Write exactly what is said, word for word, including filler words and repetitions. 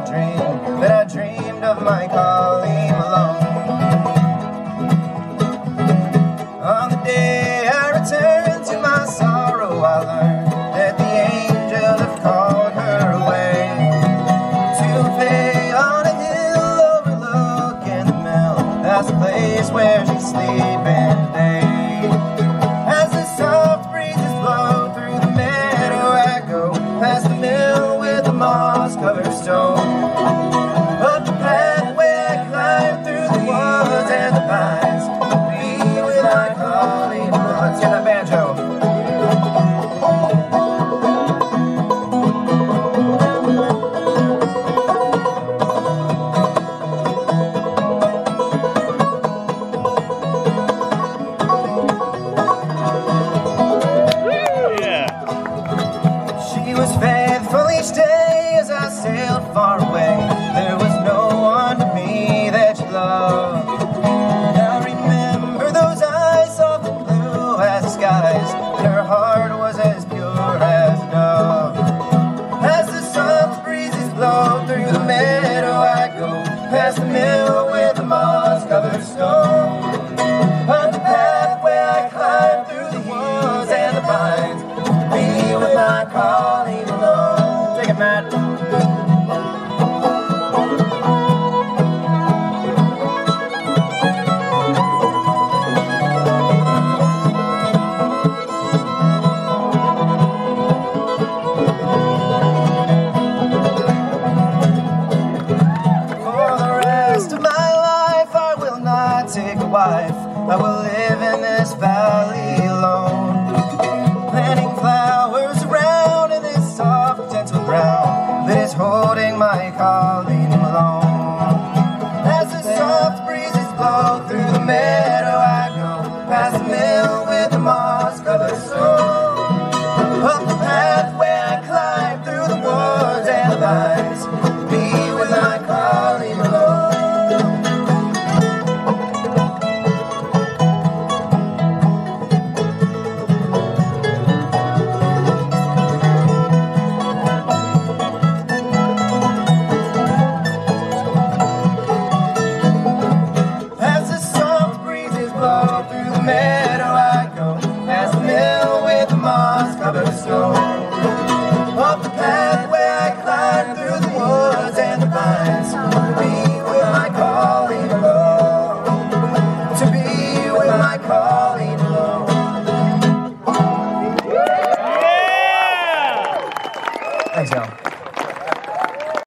a dream that I dreamed of my Colleen Malone. On the day I returned to my sorrow, I learned that the angel had called her away to a bay on a hill overlooking the mill. That's the place where she's sleeping today. As the soft breezes blow through the meadow, I go past the mill with the moss covered stone. Up the pathway I climb through the woods and the pines to be with my Colleen. Let's get that banjo. Past the mill with the moss-covered stone, on the pathway I climb through the woods and the pines, be with my Colleen alone. Take it, Matt. Wife, I will live in this valley alone, planting flowers around in this soft, gentle ground that is holding my Colleen Malone. As the soft breezes blow through the meadow, I go past the mill with the moss-covered soul. Up the pathway I climb through the woods and the vines, be with my Colleen Malone. Up the pathway I climb through the woods and the pines.